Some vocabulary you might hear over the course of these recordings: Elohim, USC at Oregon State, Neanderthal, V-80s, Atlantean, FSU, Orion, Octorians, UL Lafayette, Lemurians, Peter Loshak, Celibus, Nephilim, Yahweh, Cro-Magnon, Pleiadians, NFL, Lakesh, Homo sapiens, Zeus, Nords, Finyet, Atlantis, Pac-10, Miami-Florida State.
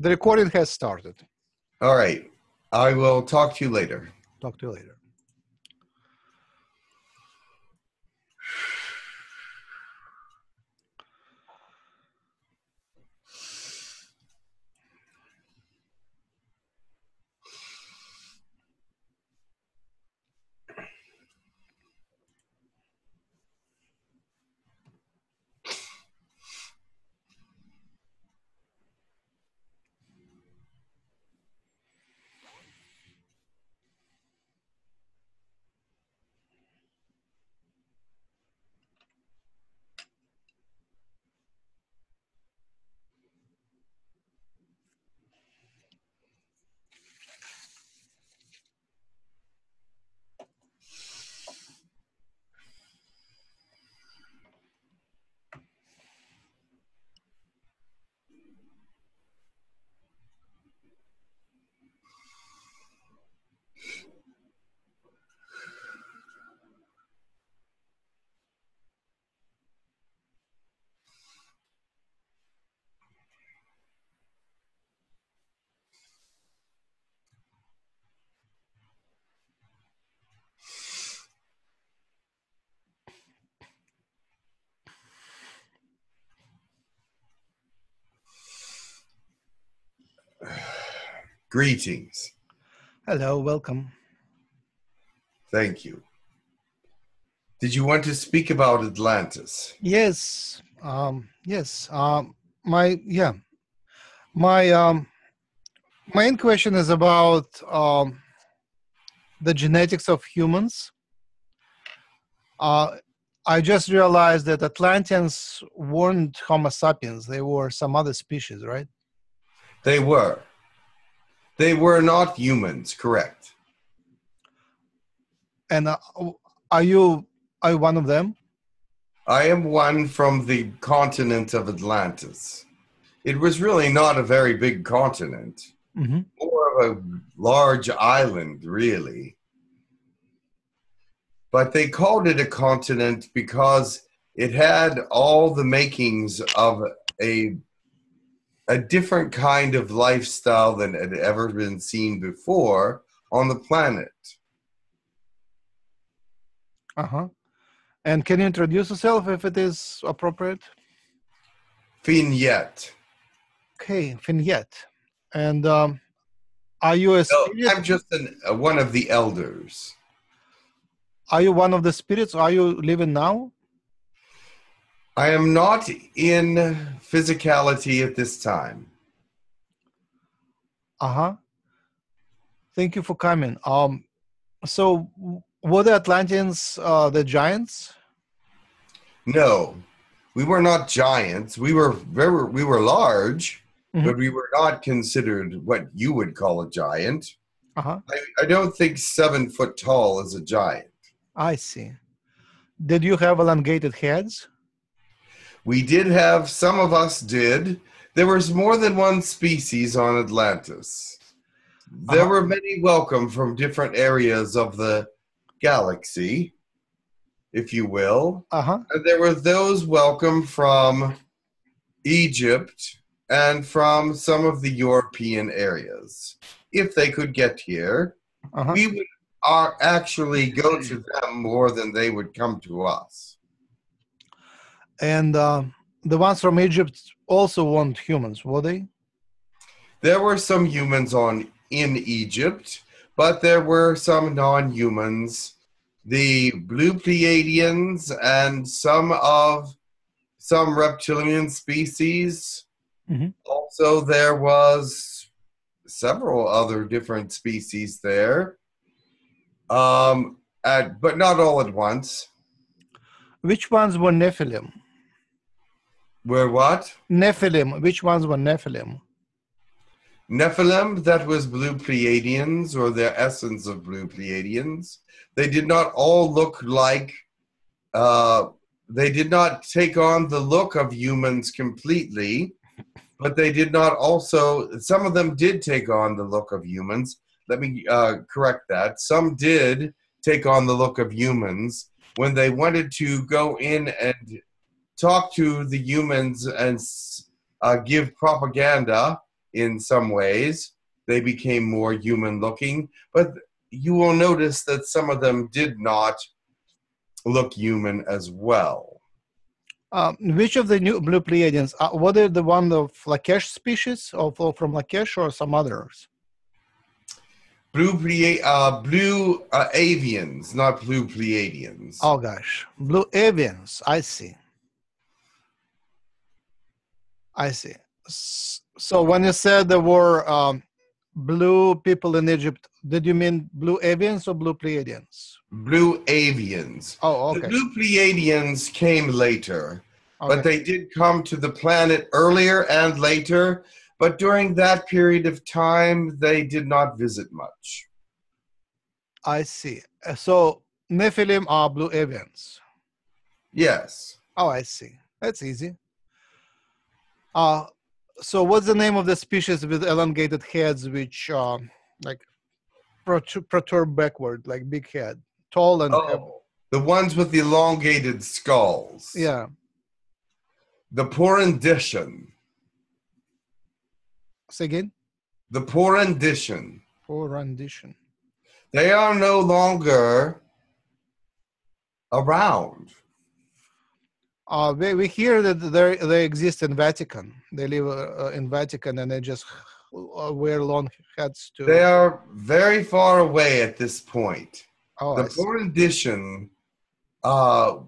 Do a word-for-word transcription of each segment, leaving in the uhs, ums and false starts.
The recording has started. All right. I will talk to you later. Talk to you later. Greetings. Hello, welcome. Thank you. Did you want to speak about Atlantis? Yes, um, yes. Um, my yeah, my um, main question is about um, the genetics of humans. Uh, I just realized that Atlanteans weren't Homo sapiens; they were some other species, right? They were. They were not humans, correct? And uh, are you are you one of them? I am one from the continent of Atlantis. It was really not a very big continent, mm-hmm. more of a large island, really. But they called it a continent because it had all the makings of a a different kind of lifestyle than had ever been seen before on the planet. Uh-huh. And can you introduce yourself if it is appropriate? Finyet. Okay, Finyet. And um, are you a no, spirit? I'm just an, uh, one of the elders. Are you one of the spirits? Are you living now? I am not in physicality at this time. Uh-huh. Thank you for coming. Um, so were the Atlanteans uh, the giants? No, we were not giants. We were very, we were large, mm-hmm. but we were not considered what you would call a giant. Uh-huh. I, I don't think seven foot tall is a giant. I see. Did you have elongated heads? We did have, some of us did. There was more than one species on Atlantis. There uh-huh. were many welcome from different areas of the galaxy, if you will. Uh-huh. And there were those welcome from Egypt and from some of the European areas. If they could get here, uh-huh. we would are actually go to them more than they would come to us. And uh, the ones from Egypt also weren't humans, were they? There were some humans on in Egypt, but there were some non-humans, the blue Pleiadians and some of some reptilian species. Mm-hmm. Also, there was several other different species there, um, at, but not all at once. Which ones were Nephilim? Were what? Nephilim. Which ones were Nephilim? Nephilim, that was blue Pleiadians, or their essence of blue Pleiadians. They did not all look like, uh, they did not take on the look of humans completely, but they did not also, some of them did take on the look of humans. Let me uh, correct that. Some did take on the look of humans when they wanted to go in and talk to the humans and uh, give propaganda in some ways. They became more human-looking, but you will notice that some of them did not look human as well. Um, which of the new blue Pleiadians? Uh, were they the one of Lakesh species, or, or from Lakesh, or some others? Blue, Ple uh, blue uh, avians, not blue Pleiadians. Oh gosh, blue avians. I see. I see. So when you said there were um, blue people in Egypt, did you mean blue avians or blue Pleiadians? Blue avians. Oh, okay. The blue Pleiadians came later, okay. But they did come to the planet earlier and later. But during that period of time, they did not visit much. I see. So Nephilim are blue avians. Yes. Oh, I see. That's easy. Uh, so what's the name of the species with elongated heads which uh, like protrude backward, like big head, tall and oh, the ones with the elongated skulls. Yeah. The Porandician. Say again? The Porandician. Porandician. They are no longer around. Uh, we, we hear that they exist in Vatican. They live uh, in Vatican and they just wear long hats too. They are very far away at this point. Oh, the Porandician uh,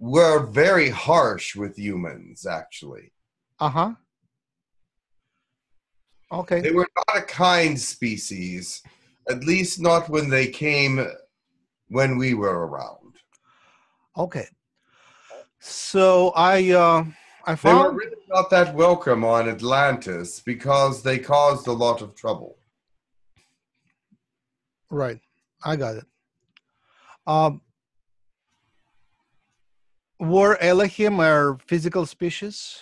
were very harsh with humans, actually. Uh-huh. Okay. They were not a kind species, at least not when they came when we were around. Okay. So I uh, I found... They were really not that welcome on Atlantis because they caused a lot of trouble. Right. I got it. Um, were Elohim a physical species?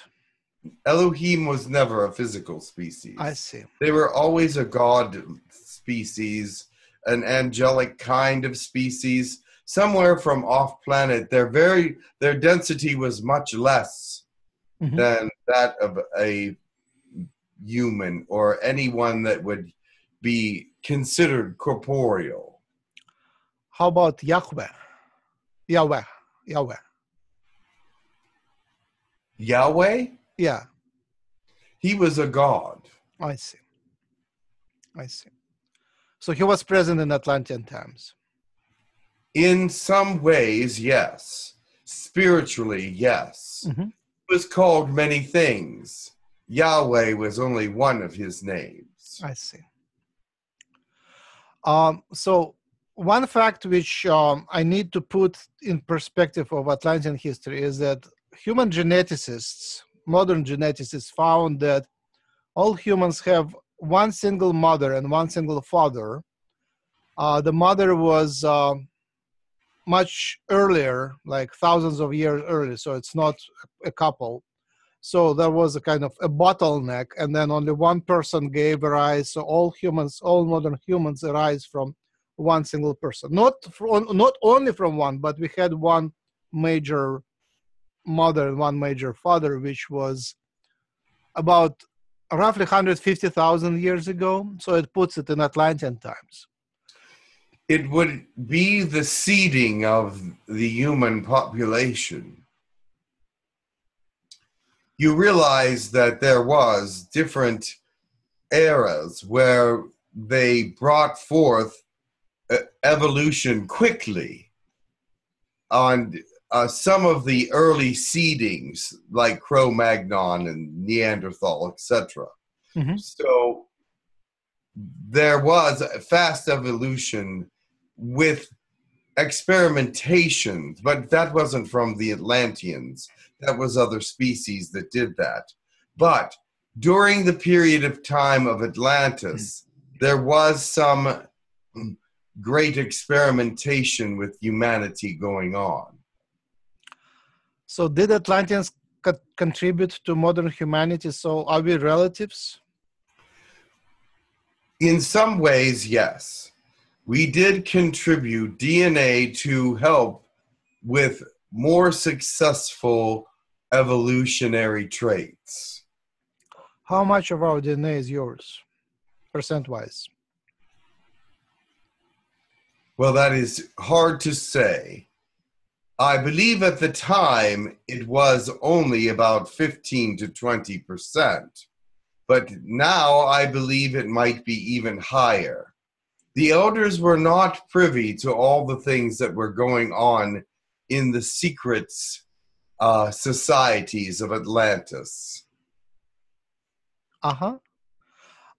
Elohim was never a physical species. I see. They were always a god species, an angelic kind of species, somewhere from off planet. Their very their density was much less mm-hmm. than that of a human or anyone that would be considered corporeal. How about Yahweh? Yahweh. Yahweh. Yahweh? Yeah. He was a god. I see. I see. So he was present in Atlantean times. In some ways, yes. Spiritually, yes. Mm-hmm. He was called many things. Yahweh was only one of his names. I see. Um, so one fact which um, I need to put in perspective of Atlantean history is that human geneticists... modern geneticists found that all humans have one single mother and one single father. Uh, the mother was uh, much earlier, like thousands of years earlier, so it's not a couple. So there was a kind of a bottleneck, and then only one person gave rise, so all humans, all modern humans arise from one single person. Not, from, not only from one, but we had one major mother and one major father, which was about roughly one hundred fifty thousand years ago. So it puts it in Atlantean times. It would be the seeding of the human population. You realize that there was different eras where they brought forth evolution quickly on... Uh, some of the early seedings, like Cro-Magnon and Neanderthal, et cetera. Mm-hmm. So there was a fast evolution with experimentation, but that wasn't from the Atlanteans. That was other species that did that. But during the period of time of Atlantis, mm-hmm. there was some great experimentation with humanity going on. So did Atlanteans co contribute to modern humanity? So are we relatives? In some ways, yes. We did contribute D N A to help with more successful evolutionary traits. How much of our D N A is yours, percent-wise? Well, that is hard to say. I believe at the time it was only about fifteen to twenty percent, but now I believe it might be even higher. The elders were not privy to all the things that were going on in the secret uh, societies of Atlantis. Uh-huh.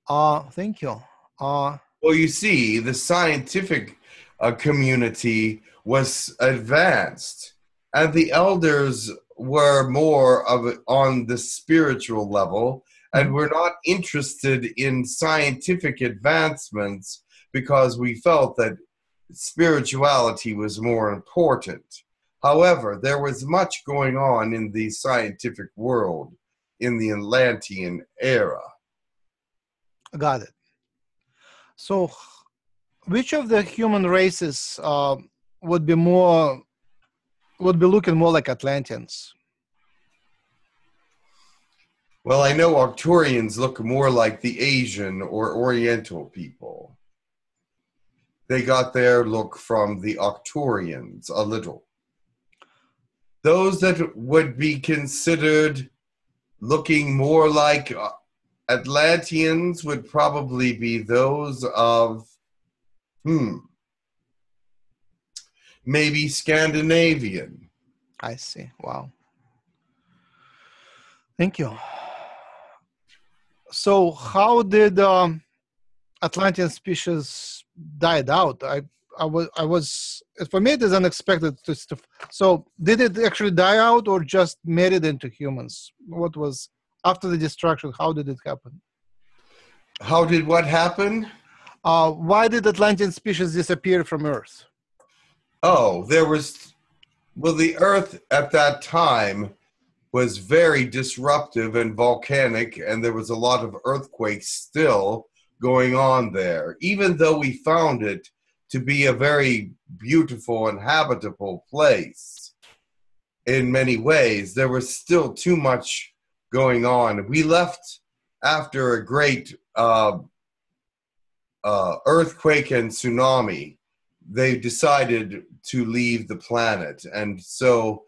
Uh, thank you. Uh... Well, you see, the scientific uh, community was advanced, and the elders were more of on the spiritual level, and were not interested in scientific advancements because we felt that spirituality was more important. However, there was much going on in the scientific world in the Atlantean era. Got it. So, which of the human races uh, would be more, would be looking more like Atlanteans? Well, I know Octorians look more like the Asian or Oriental people. They got their look from the Octorians a little. Those that would be considered looking more like Atlanteans would probably be those of, hmm, maybe Scandinavian. I see. Wow. Thank you. So how did um, Atlantean species died out? I, I, was, I was, for me it is unexpected. To, to, so did it actually die out or just married into humans? What was, after the destruction, how did it happen? How did what happen? Uh, why did Atlantean species disappear from Earth? Oh, there was, well, the Earth at that time was very disruptive and volcanic, and there was a lot of earthquakes still going on there, even though we found it to be a very beautiful and habitable place. In many ways, there was still too much going on. We left after a great uh, uh, earthquake and tsunami. They decided to leave the planet, and so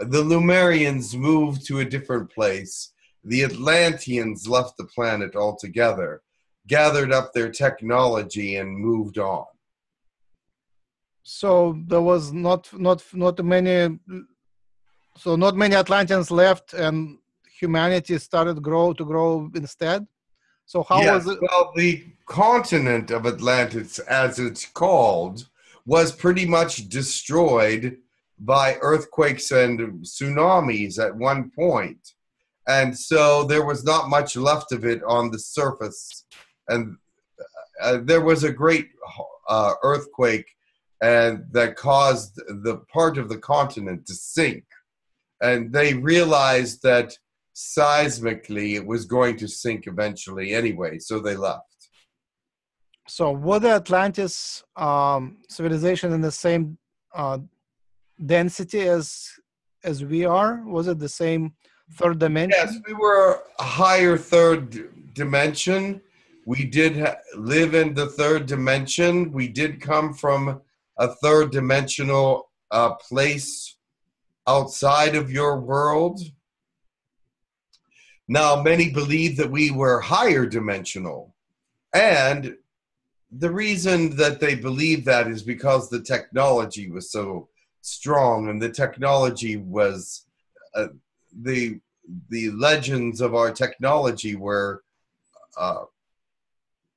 the Lemurians moved to a different place. The Atlanteans left the planet altogether, gathered up their technology, and moved on. So there was not not not many. So not many Atlanteans left, and humanity started grow to grow instead. So how yes. was it? Well, the continent of Atlantis, as it's called, was pretty much destroyed by earthquakes and tsunamis at one point. And so there was not much left of it on the surface. And uh, there was a great uh, earthquake and that caused the part of the continent to sink. And they realized that seismically it was going to sink eventually anyway, so they left. So were the Atlantis um, civilization in the same uh, density as as we are? Was it the same third dimension? Yes, we were a higher third dimension. We did ha live in the third dimension. We did come from a third dimensional uh, place outside of your world. Now, many believe that we were higher dimensional, and the reason that they believe that is because the technology was so strong, and the technology was, uh, the, the legends of our technology were uh,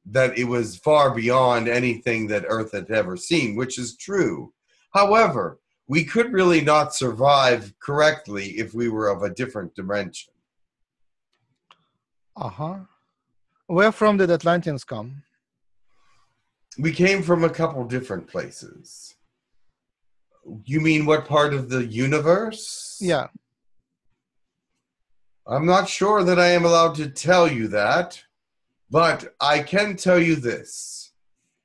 that it was far beyond anything that Earth had ever seen, which is true. However, we could really not survive correctly if we were of a different dimension. Uh-huh. Where from did Atlanteans come? We came from a couple different places. You mean what part of the universe? Yeah. I'm not sure that I am allowed to tell you that, but I can tell you this.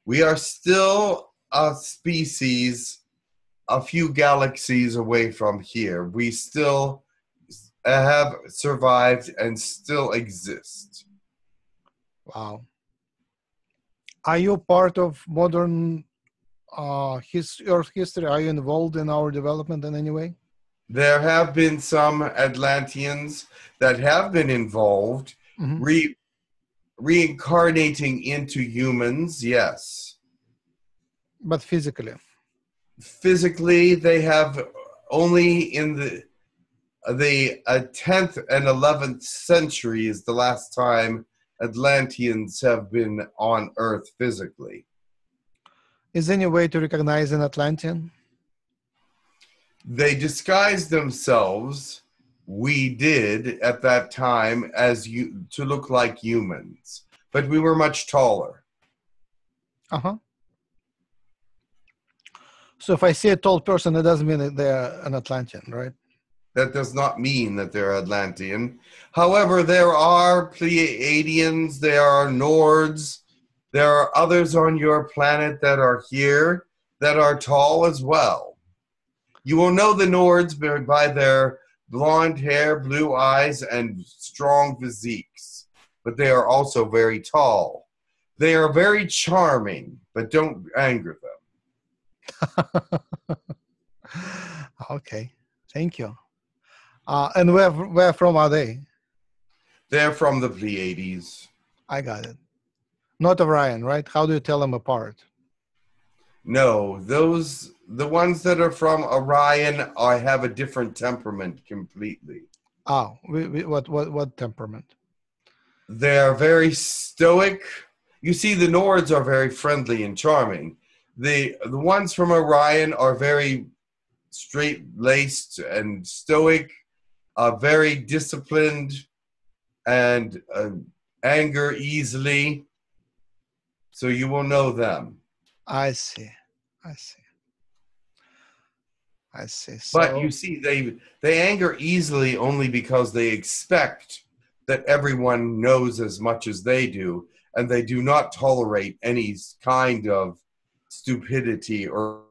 We are still a species a few galaxies away from here. We still have survived and still exist. Wow. Are you part of modern uh, his, Earth history? Are you involved in our development in any way? There have been some Atlanteans that have been involved, mm-hmm. re reincarnating into humans, yes. But physically? Physically, they have only in the the uh, tenth and eleventh century is the last time Atlanteans have been on Earth physically. Is there any way to recognize an Atlantean? They disguised themselves, we did at that time, as you to look like humans, but we were much taller. Uh-huh. So if I see a tall person, that doesn't mean that they're an Atlantean, right? That does not mean that they're Atlantean. However, there are Pleiadians, there are Nords, there are others on your planet that are here that are tall as well. You will know the Nords by their blonde hair, blue eyes, and strong physiques, but they are also very tall. They are very charming, but don't anger them. Okay, thank you. Uh, and where, where from are they? They're from the V eighties. I got it. Not Orion, right? How do you tell them apart? No, those, the ones that are from Orion are, have a different temperament completely. Oh, we, we, what, what, what temperament? They're very stoic. You see, the Nords are very friendly and charming. The, the ones from Orion are very straight-laced and stoic. Uh, very disciplined and uh, anger easily, so you will know them. I see, I see, I see. So, but you see, they they anger easily only because they expect that everyone knows as much as they do, and they do not tolerate any kind of stupidity or.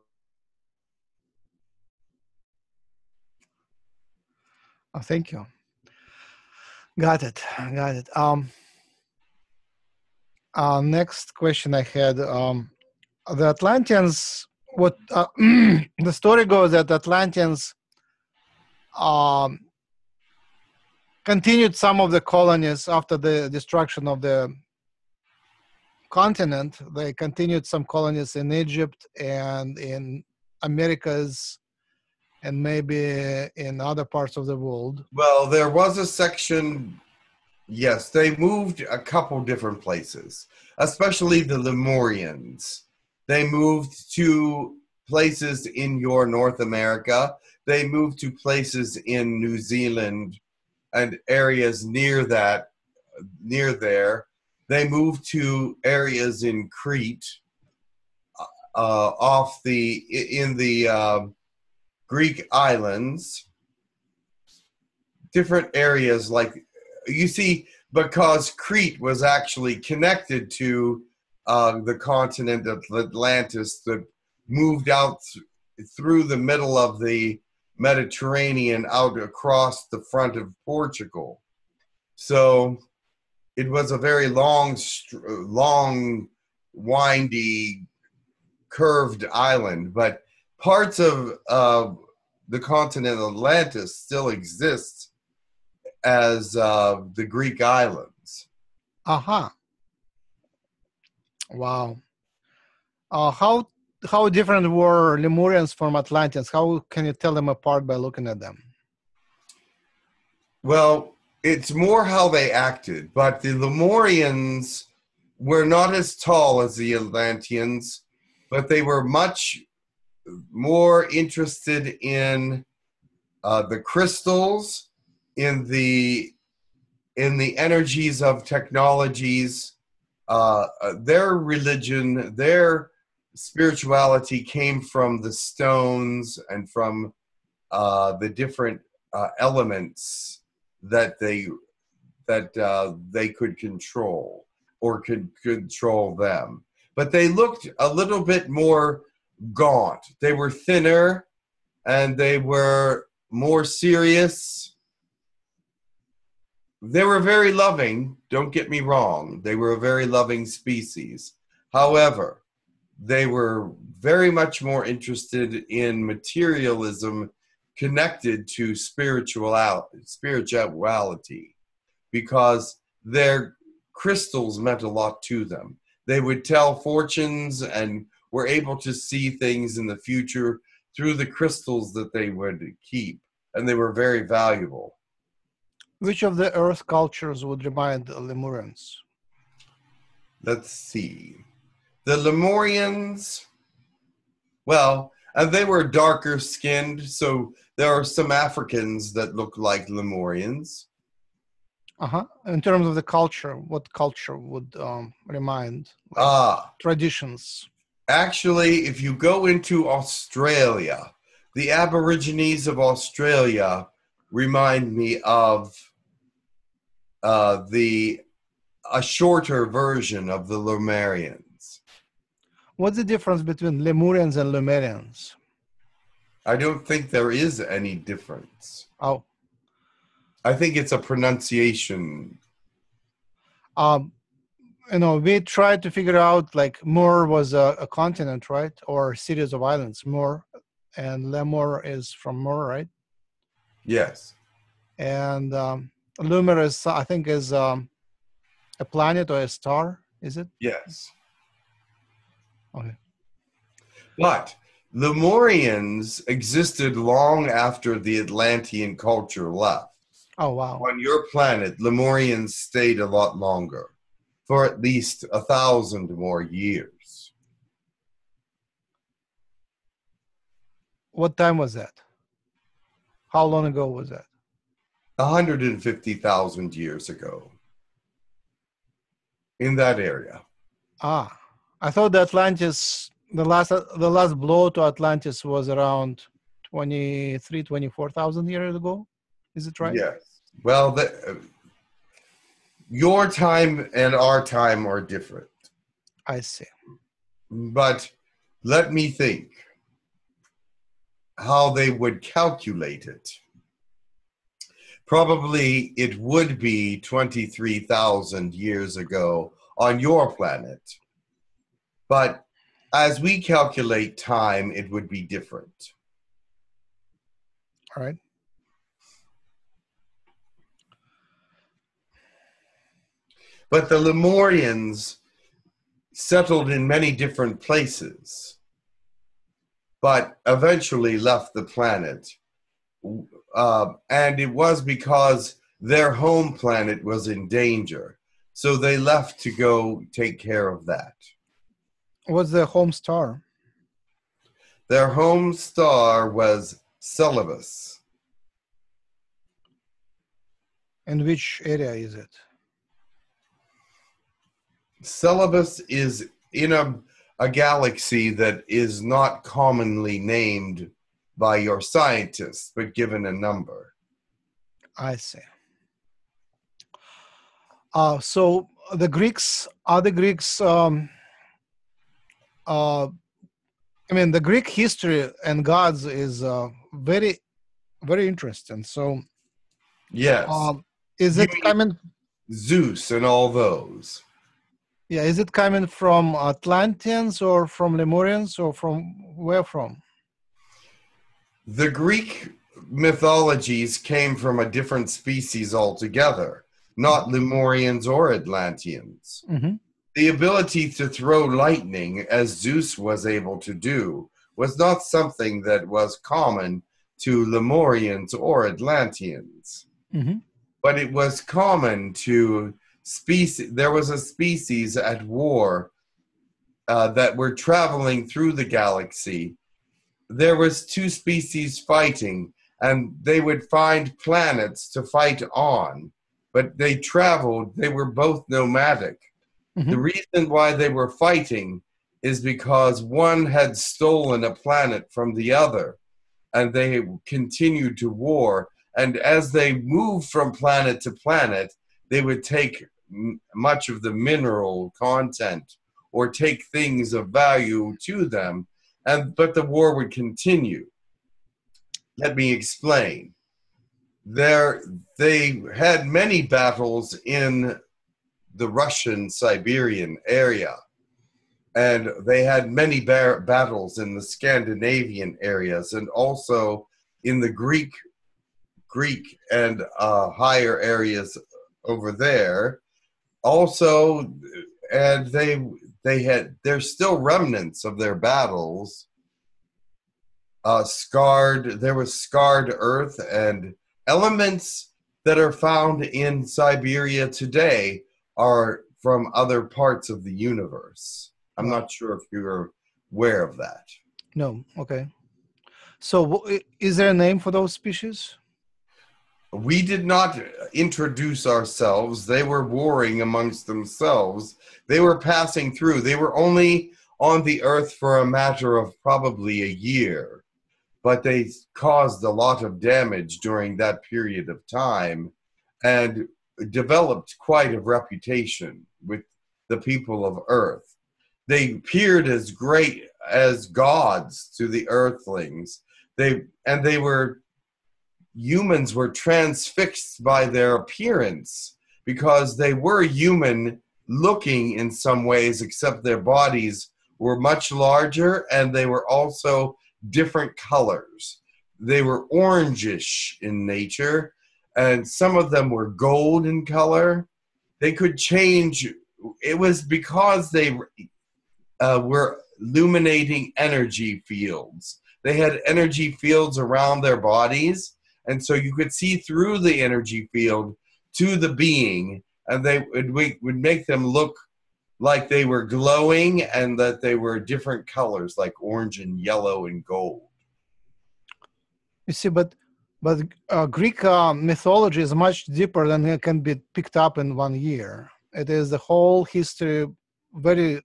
Oh, thank you. Got it. Got it. Um, uh, next question I had. Um, the Atlanteans, what uh, the story goes that Atlanteans um, continued some of the colonies after the destruction of the continent. They continued some colonies in Egypt and in Americas, and maybe in other parts of the world. Well, there was a section, yes, they moved a couple different places, especially the Lemurians. They moved to places in your North America. They moved to places in New Zealand and areas near that, near there. They moved to areas in Crete, uh, off the, in the, uh, Greek islands, different areas like, you see, because Crete was actually connected to uh, the continent of Atlantis that moved out th through the middle of the Mediterranean out across the front of Portugal. So it was a very long, long, windy, curved island, but parts of uh, the continent of Atlantis still exist as uh, the Greek islands. Aha. Uh-huh. Wow. Uh, how, how different were Lemurians from Atlanteans? How can you tell them apart by looking at them? Well, it's more how they acted, but the Lemurians were not as tall as the Atlanteans, but they were much more interested in uh, the crystals, in the in the energies of technologies. Uh, their religion, their spirituality came from the stones and from uh, the different uh, elements that they that uh, they could control or could control them. But they looked a little bit more gaunt. They were thinner and they were more serious They were very loving, don't get me wrong. They were a very loving species. However, they were very much more interested in materialism connected to spirituality because their crystals meant a lot to them. They would tell fortunes and were able to see things in the future through the crystals that they would keep, and they were very valuable. Which of the Earth cultures would remind the Lemurians? Let's see. The Lemurians, well, and they were darker skinned, so there are some Africans that look like Lemurians. Uh-huh. In terms of the culture, what culture would um, remind? Like, ah. Traditions. Actually, if you go into Australia, the Aborigines of Australia remind me of uh, the a shorter version of the Lemurians. What's the difference between Lemurians and Lemurians? I don't think there is any difference. Oh. I think it's a pronunciation. Um, you know, we tried to figure out, like, Mur was a, a continent, right? Or series of islands, Mur. And Lemur is from Mur, right? Yes. And um, Lemur is, I think, is um, a planet or a star, is it? Yes. Okay. But Lemurians existed long after the Atlantean culture left. Oh, wow. On your planet, Lemurians stayed a lot longer, for at least a thousand more years. What time was that? How long ago was that? one hundred fifty thousand years ago. In that area. Ah, I thought the Atlantis, the last, the last blow to Atlantis was around twenty-three, twenty-four thousand years ago. Is it right? Yes. Well, the, uh, your time and our time are different. I see. But let me think how they would calculate it. Probably it would be twenty-three thousand years ago on your planet. But as we calculate time, it would be different. All right. But the Lemurians settled in many different places, but eventually left the planet. Uh, and it was because their home planet was in danger. So they left to go take care of that. What's their home star? Their home star was Celibus. And which area is it? Celibus is in a, a galaxy that is not commonly named by your scientists, but given a number. I see. Uh, so the Greeks, are the Greeks, um, uh, I mean, the Greek history and gods is uh, very, very interesting. So, yes. Uh, is it coming? Zeus and all those. Yeah, is it coming from Atlanteans or from Lemurians or from where from? The Greek mythologies came from a different species altogether, not Lemurians or Atlanteans. Mm-hmm. The ability to throw lightning, as Zeus was able to do, was not something that was common to Lemurians or Atlanteans. Mm-hmm. But it was common to... Species, there was a species at war uh, that were traveling through the galaxy. There was two species fighting, and they would find planets to fight on, but they traveled, they were both nomadic. Mm-hmm. The reason why they were fighting is because one had stolen a planet from the other, and they continued to war, and as they moved from planet to planet, they would take much of the mineral content or take things of value to them, and but the war would continue. Let me explain. There, they had many battles in the Russian Siberian area, and they had many bar battles in the Scandinavian areas, and also in the Greek, Greek and uh, higher areas over there. Also, and they they had there's still remnants of their battles. Uh, scarred, there was scarred earth and elements that are found in Siberia today are from other parts of the universe. I'm not sure if you're aware of that. No, okay. So is there a name for those species? We did not introduce ourselves. They were warring amongst themselves. They were passing through. They were only on the earth for a matter of probably a year, but they caused a lot of damage during that period of time and developed quite a reputation with the people of Earth. They appeared as great as gods to the earthlings. They, and they were, humans were transfixed by their appearance because they were human looking in some ways, except their bodies were much larger, and they were also different colors. They were orangish in nature, and some of them were gold in color. They could change. It was because they uh, were illuminating energy fields. They had energy fields around their bodies, and so you could see through the energy field to the being, and they would, would make them look like they were glowing, and that they were different colors, like orange and yellow and gold. You see, but but uh, Greek uh, mythology is much deeper than it can be picked up in one year. It is the whole history, very...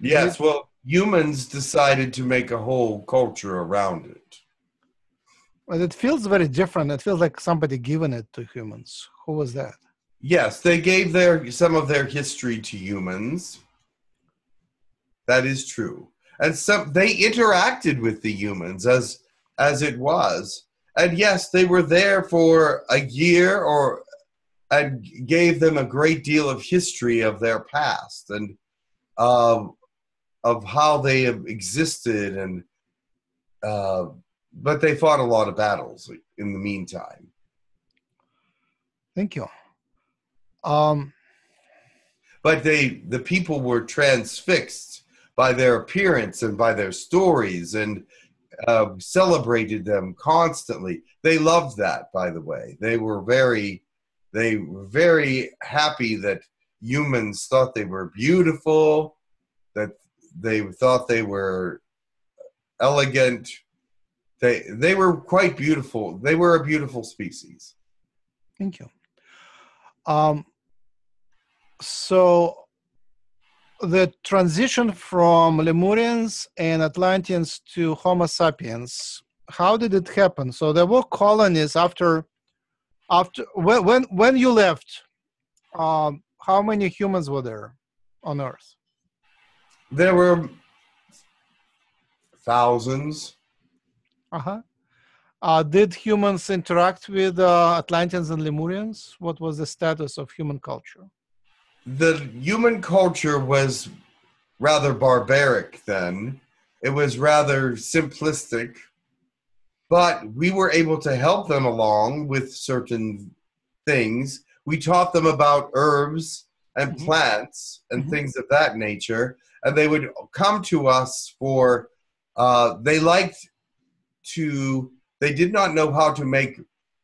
Yes, well, humans decided to make a whole culture around it. But it feels very different. It feels like somebody given it to humans. Who was that? Yes, they gave their some of their history to humans. That is true. And some they interacted with the humans as as it was. And yes, they were there for a year or and gave them a great deal of history of their past and uh, of how they have existed, and uh, but they fought a lot of battles in the meantime. Thank you. Um, but they, the people were transfixed by their appearance and by their stories, and uh, celebrated them constantly. They loved that, by the way. They were very, they were very happy that humans thought they were beautiful, that they thought they were elegant. They, they were quite beautiful. They were a beautiful species. Thank you. Um, so the transition from Lemurians and Atlanteans to Homo sapiens, how did it happen? So there were colonies after, after when, when, when you left, um, how many humans were there on Earth? There were thousands. Uh-huh. Uh, did humans interact with uh, Atlanteans and Lemurians? What was the status of human culture? The human culture was rather barbaric then. It was rather simplistic, but we were able to help them along with certain things. We taught them about herbs and mm-hmm. plants and mm-hmm. things of that nature, and they would come to us for, uh, they liked to... They did not know how to make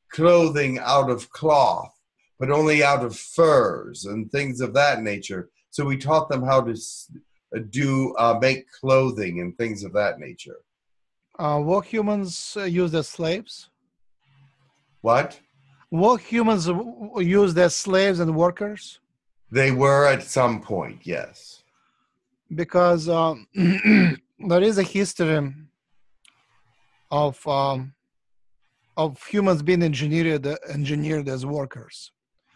clothing out of cloth, but only out of furs and things of that nature. So we taught them how to do uh, make clothing and things of that nature. Uh, were humans used as slaves? What? Were humans used as slaves and workers? They were at some point, yes. Because um, there is a history of... Um, of humans being engineered engineered as workers.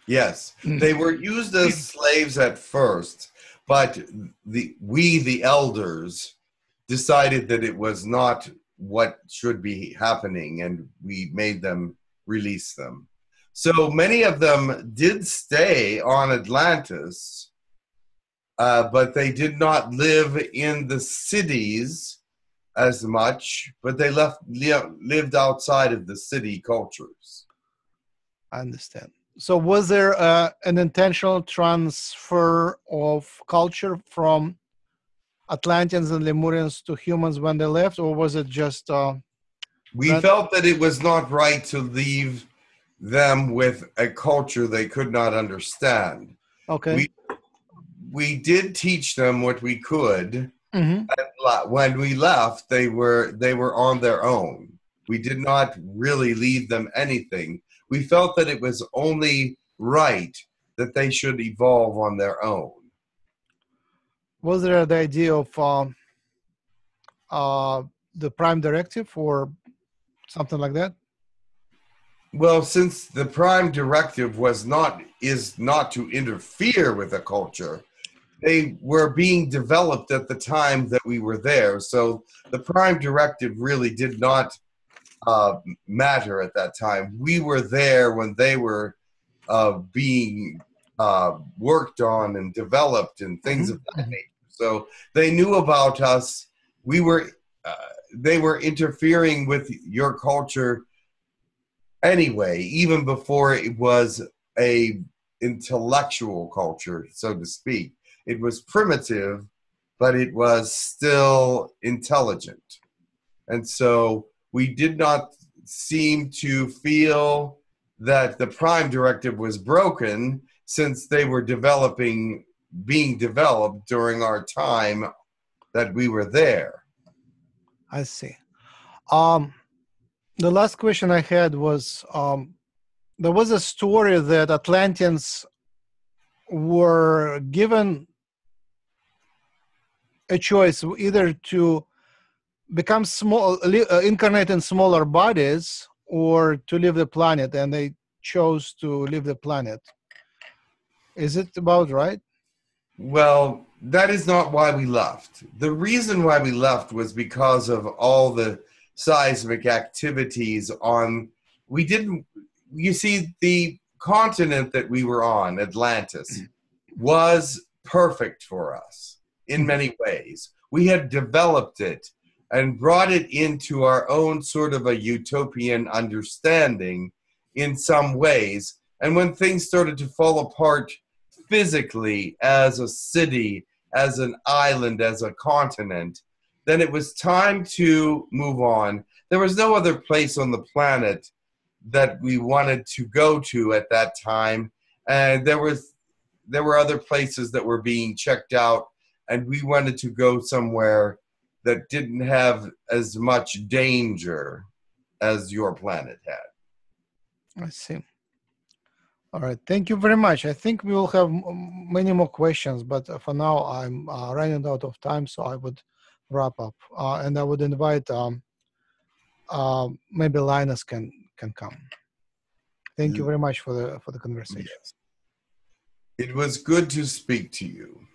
Yes, they were used as slaves at first, but the we the elders decided that it was not what should be happening, and we made them release them. So many of them did stay on Atlantis, uh, but they did not live in the cities as much, but they left lived outside of the city cultures. I understand. So was there uh, an intentional transfer of culture from Atlanteans and Lemurians to humans when they left, or was it just... Uh, we that felt that it was not right to leave them with a culture they could not understand. Okay. We, we did teach them what we could. Mm-hmm. And when we left, they were, they were on their own. We did not really leave them anything. We felt that it was only right that they should evolve on their own. Was there the idea of um, uh, the Prime Directive or something like that? Well, since the Prime Directive was not is not to interfere with a culture, they were being developed at the time that we were there. So the Prime Directive really did not uh, matter at that time. We were there when they were uh, being Uh, worked on and developed and things of that nature. So they knew about us. We were, uh, they were interfering with your culture anyway, even before it was a intellectual culture, so to speak. It was primitive, but it was still intelligent. And so we did not seem to feel that the Prime Directive was broken, since they were developing, being developed during our time that we were there. I see. Um, the last question I had was, um, there was a story that Atlanteans were given a choice either to become small, uh, incarnate in smaller bodies, or to leave the planet, and they chose to leave the planet. Is it about right? Well, that is not why we left. The reason why we left was because of all the seismic activities on, we didn't, you see, the continent that we were on, Atlantis, was perfect for us in many ways. We had developed it and brought it into our own sort of a utopian understanding in some ways. And when things started to fall apart physically, as a city, as an island, as a continent, then it was time to move on. There was no other place on the planet that we wanted to go to at that time, and there was there were other places that were being checked out, and we wanted to go somewhere that didn't have as much danger as your planet had. I see. All right, thank you very much. I think we will have many more questions, but for now I'm uh, running out of time, so I would wrap up. Uh, and I would invite, um, uh, maybe Linus can, can come. Thank you very much for the, for the conversation. Yes. It was good to speak to you.